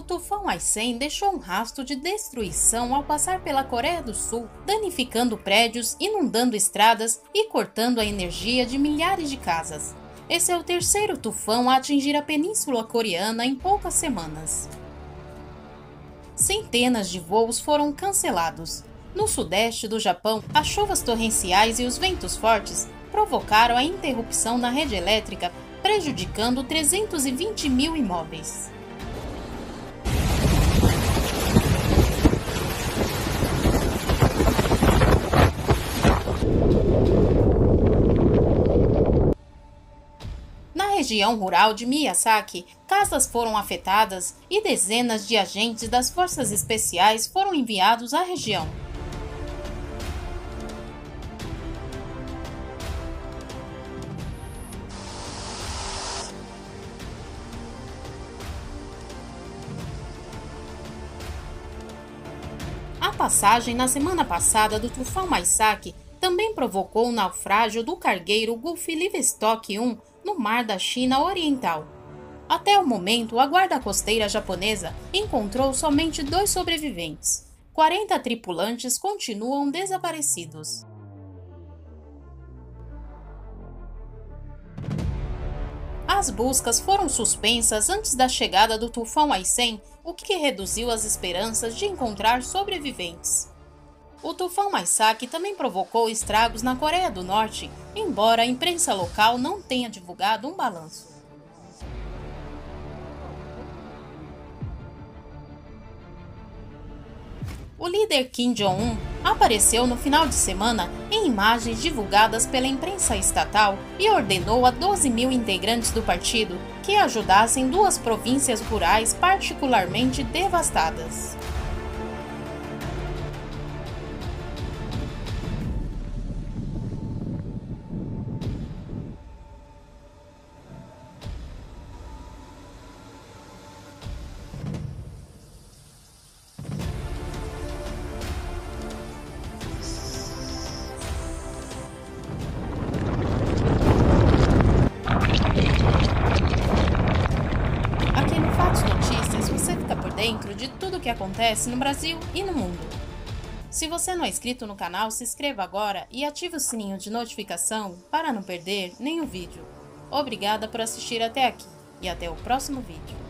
o tufão Haishen deixou um rastro de destruição ao passar pela Coreia do Sul, danificando prédios, inundando estradas e cortando a energia de milhares de casas. Esse é o terceiro tufão a atingir a Península Coreana em poucas semanas. Centenas de voos foram cancelados. No sudeste do Japão, as chuvas torrenciais e os ventos fortes provocaram a interrupção na rede elétrica, prejudicando 320 mil imóveis. Na região rural de Maysak, casas foram afetadas e dezenas de agentes das forças especiais foram enviados à região. A passagem na semana passada do tufão Maysak também provocou o naufrágio do cargueiro Gulf Livestock 1 no Mar da China Oriental. Até o momento, a guarda costeira japonesa encontrou somente 2 sobreviventes. 40 tripulantes continuam desaparecidos. As buscas foram suspensas antes da chegada do tufão Haishen, o que reduziu as esperanças de encontrar sobreviventes. O tufão Maysak também provocou estragos na Coreia do Norte, embora a imprensa local não tenha divulgado um balanço. O líder Kim Jong-un apareceu no final de semana em imagens divulgadas pela imprensa estatal e ordenou a 12 mil integrantes do partido que ajudassem 2 províncias rurais particularmente devastadas. Dentro de tudo o que acontece no Brasil e no mundo. Se você não é inscrito no canal, se inscreva agora e ative o sininho de notificação para não perder nenhum vídeo. Obrigada por assistir até aqui e até o próximo vídeo.